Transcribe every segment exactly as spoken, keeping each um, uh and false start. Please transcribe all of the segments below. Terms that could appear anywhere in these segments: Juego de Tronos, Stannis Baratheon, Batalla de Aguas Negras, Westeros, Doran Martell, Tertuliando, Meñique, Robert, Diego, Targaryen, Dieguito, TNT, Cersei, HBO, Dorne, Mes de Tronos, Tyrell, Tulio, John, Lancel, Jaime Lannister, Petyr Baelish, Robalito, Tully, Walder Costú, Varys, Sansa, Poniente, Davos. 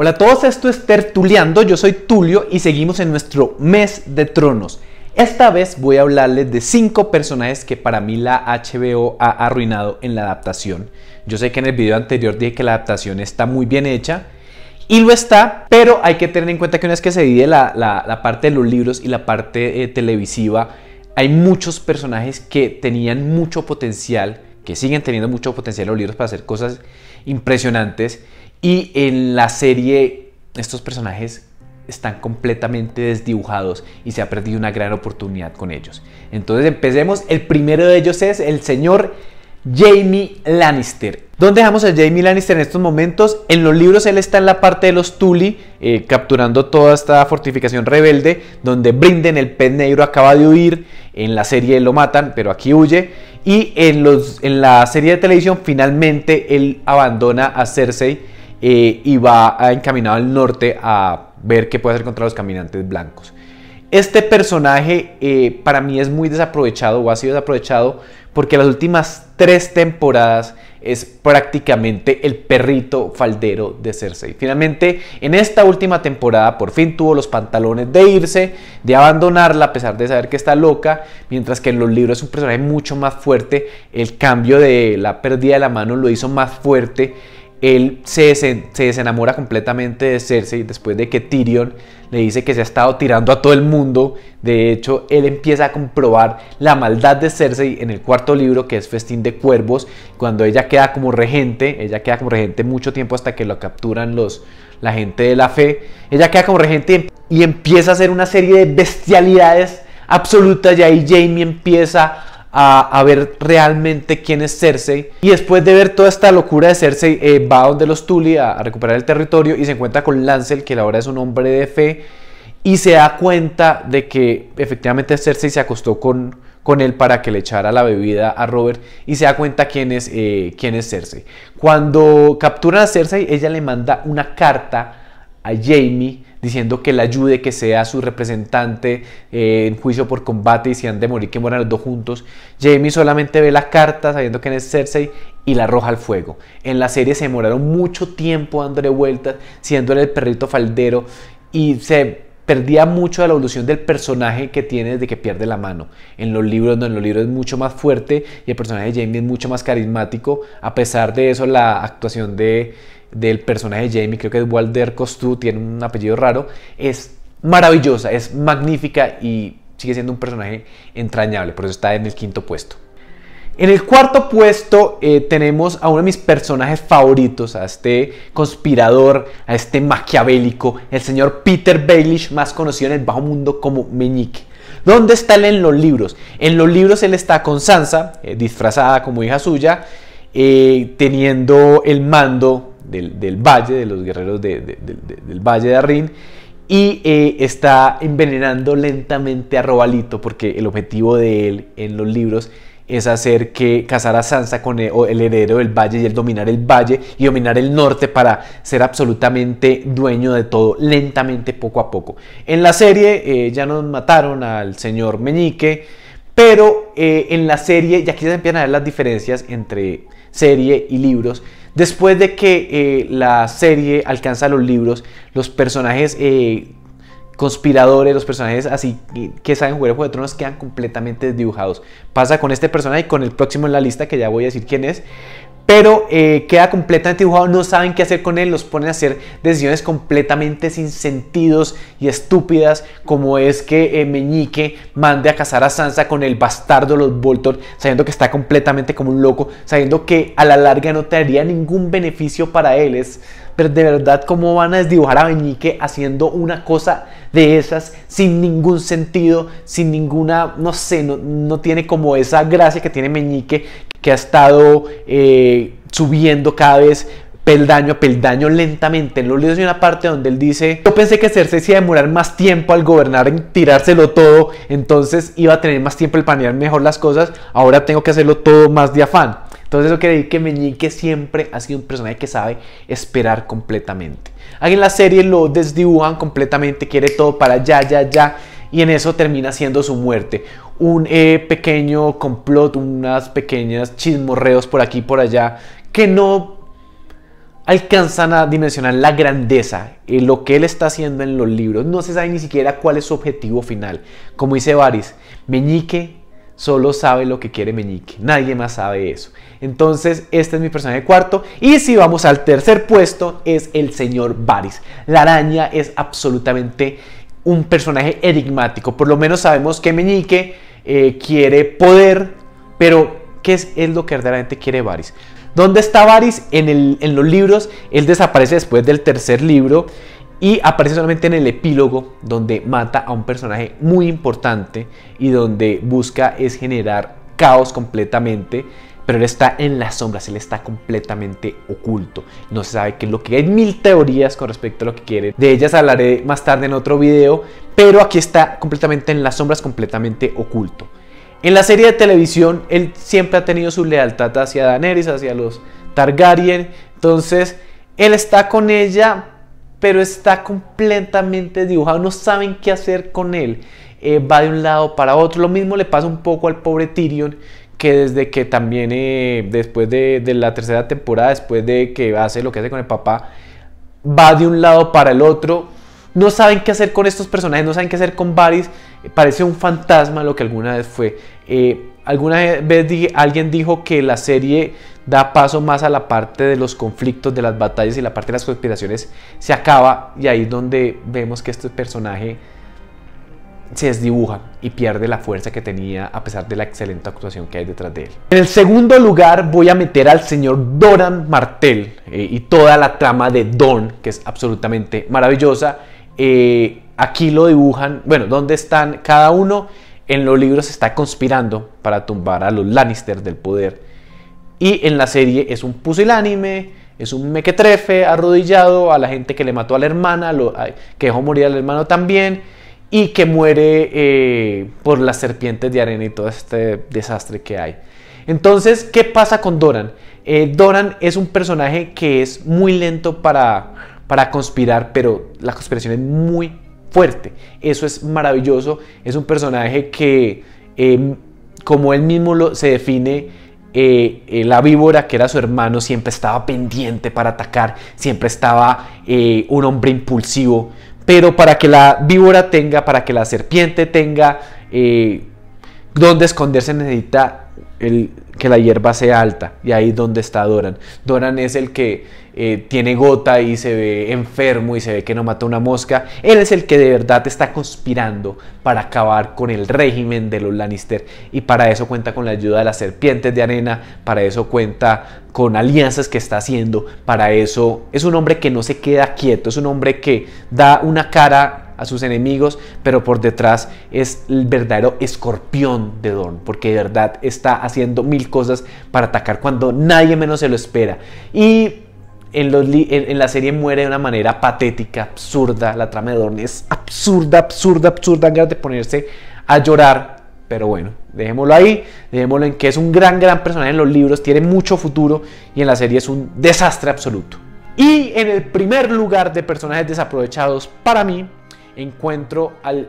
Hola a todos, esto es Tertuliando, yo soy Tulio y seguimos en nuestro mes de tronos. Esta vez voy a hablarles de cinco personajes que para mí la H B O ha arruinado en la adaptación. Yo sé que en el video anterior dije que la adaptación está muy bien hecha y lo está, pero hay que tener en cuenta que una vez que se divide la, la, la parte de los libros y la parte eh, televisiva, hay muchos personajes que tenían mucho potencial, que siguen teniendo mucho potencial en los libros para hacer cosas impresionantes. Y en la serie estos personajes están completamente desdibujados y se ha perdido una gran oportunidad con ellos. Entonces empecemos. El primero de ellos es el señor Jaime Lannister. ¿Dónde dejamos a Jaime Lannister en estos momentos? En los libros él está en la parte de los Tully, eh, capturando toda esta fortificación rebelde, donde Brynden, el pez negro, acaba de huir. En la serie lo matan, pero aquí huye. Y en, los, en la serie de televisión finalmente él abandona a Cersei Eh, y va encaminado al norte a ver qué puede hacer contra los caminantes blancos. Este personaje eh, para mí es muy desaprovechado, o ha sido desaprovechado, porque las últimas tres temporadas es prácticamente el perrito faldero de Cersei. Finalmente, en esta última temporada por fin tuvo los pantalones de irse, de abandonarla, a pesar de saber que está loca, mientras que en los libros es un personaje mucho más fuerte. El cambio de la pérdida de la mano lo hizo más fuerte. Él se, desen, se desenamora completamente de Cersei después de que Tyrion le dice que se ha estado tirando a todo el mundo. De hecho, él empieza a comprobar la maldad de Cersei en el cuarto libro, que es Festín de Cuervos, cuando ella queda como regente. Ella queda como regente mucho tiempo hasta que lo capturan los, la gente de la fe. Ella queda como regente y empieza a hacer una serie de bestialidades absolutas, y ahí Jaime empieza A, a ver realmente quién es Cersei. Y después de ver toda esta locura de Cersei, eh, va donde los Tully a, a recuperar el territorio y se encuentra con Lancel, que ahora es un hombre de fe, y se da cuenta de que efectivamente Cersei se acostó con, con él para que le echara la bebida a Robert, y se da cuenta quién es, eh, quién es Cersei. Cuando capturan a Cersei, ella le manda una carta a Jaime diciendo que la ayude, que sea su representante eh, en juicio por combate, y si han de morir que mueran los dos juntos. Jaime solamente ve la carta sabiendo quién es Cersei y la arroja al fuego. En la serie se demoraron mucho tiempo dándole vueltas, siéndole el perrito faldero, y se perdía mucho de la evolución del personaje que tiene desde que pierde la mano. En los libros, no, en los libros es mucho más fuerte y el personaje de Jaime es mucho más carismático. A pesar de eso, la actuación de... del personaje de Jaime, creo que es Walder Costú, tiene un apellido raro, es maravillosa, es magnífica y sigue siendo un personaje entrañable, por eso está en el quinto puesto. En el cuarto puesto eh, tenemos a uno de mis personajes favoritos, a este conspirador, a este maquiavélico, el señor Petyr Baelish, más conocido en el bajo mundo como Meñique. ¿Dónde está él en los libros? En los libros él está con Sansa, eh, disfrazada como hija suya, eh, teniendo el mando Del, del valle, de los guerreros de, de, de, de, del valle de Arryn, y eh, está envenenando lentamente a Robalito, porque el objetivo de él en los libros es hacer que casar a Sansa con el, el heredero del valle, y el dominar el valle y dominar el norte para ser absolutamente dueño de todo, lentamente, poco a poco. En la serie eh, ya nos mataron al señor Meñique, pero eh, en la serie, y aquí se empiezan a ver las diferencias entre serie y libros. Después de que eh, la serie alcanza los libros, los personajes eh, conspiradores, los personajes así que saben jugar Juego de Tronos quedan completamente desdibujados. Pasa con este personaje y con el próximo en la lista, que ya voy a decir quién es, pero eh, queda completamente dibujado, no saben qué hacer con él, los ponen a hacer decisiones completamente sin sentidos y estúpidas, como es que eh, Meñique mande a cazar a Sansa con el bastardo de los Bolton, sabiendo que está completamente como un loco, sabiendo que a la larga no traería ningún beneficio para él. Es, pero de verdad, ¿cómo van a desdibujar a Meñique haciendo una cosa de esas sin ningún sentido, sin ninguna, no sé, no, no tiene como esa gracia que tiene Meñique, que ha estado eh, subiendo cada vez peldaño a peldaño lentamente? En los libros hay una parte donde él dice: yo pensé que Cersei se iba a demorar más tiempo al gobernar, en tirárselo todo, entonces iba a tener más tiempo el planear mejor las cosas, ahora tengo que hacerlo todo más de afán. Entonces eso quiere decir que Meñique siempre ha sido un personaje que sabe esperar completamente. Aquí en la serie lo desdibujan completamente, quiere todo para ya, ya, ya, y en eso termina siendo su muerte. Un eh, pequeño complot, unas pequeñas chismorreos por aquí y por allá, que no alcanzan a dimensionar la grandeza y lo que él está haciendo en los libros. No se sabe ni siquiera cuál es su objetivo final. Como dice Varys, Meñique solo sabe lo que quiere Meñique. Nadie más sabe eso. Entonces, este es mi personaje cuarto. Y si vamos al tercer puesto, es el señor Varys. La araña es absolutamente un personaje enigmático. Por lo menos sabemos que Meñique eh, quiere poder, pero ¿qué es, es lo que verdaderamente quiere Varys? ¿Dónde está Varys? En, el, en los libros, él desaparece después del tercer libro y aparece solamente en el epílogo, donde mata a un personaje muy importante y donde busca es generar caos completamente, pero él está en las sombras, él está completamente oculto. No se sabe qué es lo que hay. Hay mil teorías con respecto a lo que quiere. De ellas hablaré más tarde en otro video, pero aquí está completamente en las sombras, completamente oculto. En la serie de televisión, él siempre ha tenido su lealtad hacia Daenerys, hacia los Targaryen. Entonces, él está con ella, pero está completamente dibujado. No saben qué hacer con él. Eh, va de un lado para otro. Lo mismo le pasa un poco al pobre Tyrion, que desde que también, eh, después de, de la tercera temporada, después de que hace lo que hace con el papá, va de un lado para el otro. No saben qué hacer con estos personajes, no saben qué hacer con Varys. Parece un fantasma lo que alguna vez fue. Eh, alguna vez dije, alguien dijo que la serie da paso más a la parte de los conflictos, de las batallas, y la parte de las conspiraciones se acaba. Y ahí es donde vemos que este personaje se desdibuja y pierde la fuerza que tenía a pesar de la excelente actuación que hay detrás de él. En el segundo lugar voy a meter al señor Doran Martell eh, y toda la trama de Dorne, que es absolutamente maravillosa. Eh, aquí lo dibujan, bueno, ¿dónde están cada uno? En los libros se está conspirando para tumbar a los Lannister del poder, y en la serie es un pusilánime, es un mequetrefe arrodillado a la gente que le mató a la hermana, lo, que dejó morir al hermano también, y que muere eh, por las serpientes de arena y todo este desastre que hay. Entonces, ¿qué pasa con Doran? Eh, Doran es un personaje que es muy lento para... para conspirar, pero la conspiración es muy fuerte. Eso es maravilloso. Es un personaje que, eh, como él mismo lo, se define, eh, eh, la víbora, que era su hermano, siempre estaba pendiente para atacar, siempre estaba eh, un hombre impulsivo, pero para que la víbora tenga, para que la serpiente tenga eh, donde esconderse, necesita El, que la hierba sea alta, y ahí es donde está Doran. Doran es el que eh, tiene gota y se ve enfermo y se ve que no mata una mosca. Él es el que de verdad está conspirando para acabar con el régimen de los Lannister, y para eso cuenta con la ayuda de las serpientes de arena, para eso cuenta con alianzas que está haciendo, para eso es un hombre que no se queda quieto, es un hombre que da una cara a sus enemigos, pero por detrás es el verdadero escorpión de Dorne, porque de verdad está haciendo mil cosas para atacar cuando nadie menos se lo espera. Y en, los en, en la serie muere de una manera patética, absurda. La trama de Dorne es absurda, absurda, absurda, ganas de ponerse a llorar, pero bueno, dejémoslo ahí, dejémoslo en que es un gran, gran personaje en los libros, tiene mucho futuro, y en la serie es un desastre absoluto. Y en el primer lugar de personajes desaprovechados para mí, encuentro al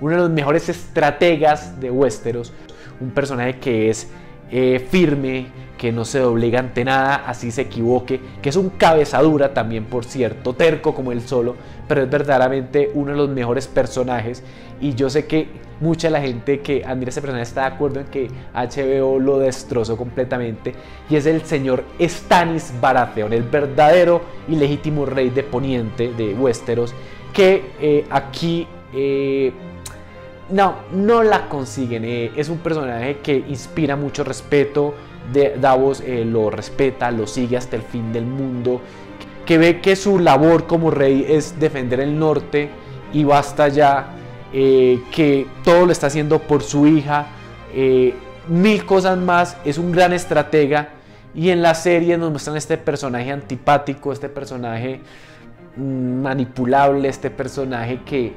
uno de los mejores estrategas de Westeros, un personaje que es eh, firme, que no se doblega ante nada, así se equivoque, que es un cabezadura también, por cierto, terco como él solo, pero es verdaderamente uno de los mejores personajes, y yo sé que mucha de la gente que admira a ese personaje está de acuerdo en que H B O lo destrozó completamente, y es el señor Stannis Baratheon, el verdadero y legítimo rey de Poniente, de Westeros, que eh, aquí eh, no, no la consiguen. Eh, es un personaje que inspira mucho respeto. De Davos eh, lo respeta, lo sigue hasta el fin del mundo, que ve que su labor como rey es defender el norte y basta ya, eh, que todo lo está haciendo por su hija, eh, mil cosas más. Es un gran estratega, y en la serie nos muestran este personaje antipático, este personaje manipulable, este personaje que,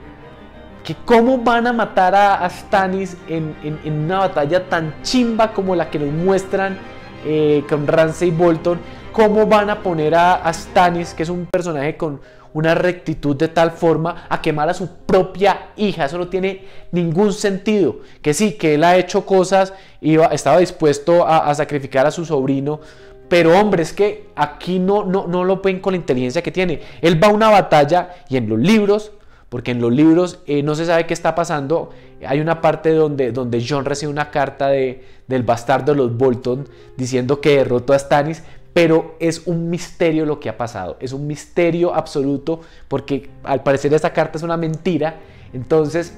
que cómo van a matar a, a Stannis en, en, en una batalla tan chimba como la que nos muestran eh, con Ramsay Bolton. Cómo van a poner a, a Stannis, que es un personaje con una rectitud de tal forma, a quemar a su propia hija. Eso no tiene ningún sentido. Que sí, que él ha hecho cosas y estaba dispuesto a, a sacrificar a su sobrino Pero hombre, es que aquí no, no, no lo ven con la inteligencia que tiene. Él va a una batalla y en los libros, porque en los libros eh, no se sabe qué está pasando, hay una parte donde, donde John recibe una carta de, del bastardo de los Bolton diciendo que derrotó a Stannis, pero es un misterio lo que ha pasado, es un misterio absoluto, porque al parecer esa carta es una mentira. Entonces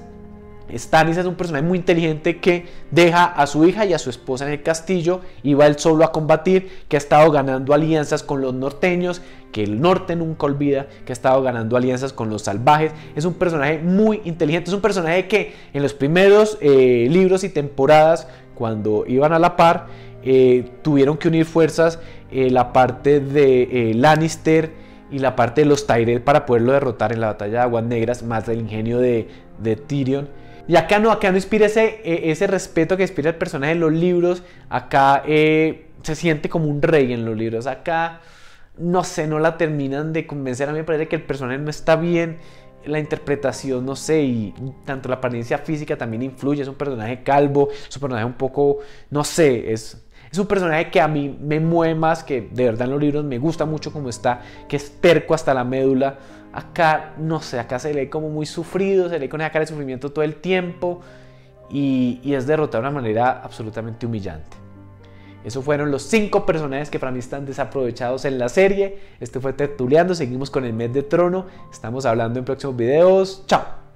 Stannis es un personaje muy inteligente que deja a su hija y a su esposa en el castillo y va él solo a combatir, que ha estado ganando alianzas con los norteños, que el norte nunca olvida, que ha estado ganando alianzas con los salvajes. Es un personaje muy inteligente, es un personaje que en los primeros eh, libros y temporadas, cuando iban a la par, eh, tuvieron que unir fuerzas eh, la parte de eh, Lannister y la parte de los Tyrell para poderlo derrotar en la batalla de Aguas Negras, más el ingenio de, de Tyrion. Y acá no, acá no inspira ese, ese respeto que inspira el personaje en los libros. Acá eh, se siente como un rey en los libros. Acá, no sé, no la terminan de convencer. A mí me parece que el personaje no está bien. La interpretación, no sé, y tanto la apariencia física también influye. Es un personaje calvo, es un personaje un poco, no sé, es... Es un personaje que a mí me mueve más, que de verdad en los libros me gusta mucho como está, que es terco hasta la médula. Acá, no sé, acá se lee como muy sufrido, se lee con esa cara de sufrimiento todo el tiempo y, y es derrotado de una manera absolutamente humillante. Esos fueron los cinco personajes que para mí están desaprovechados en la serie. Este fue Tertuliando, seguimos con el mes de Trono, estamos hablando en próximos videos. ¡Chao!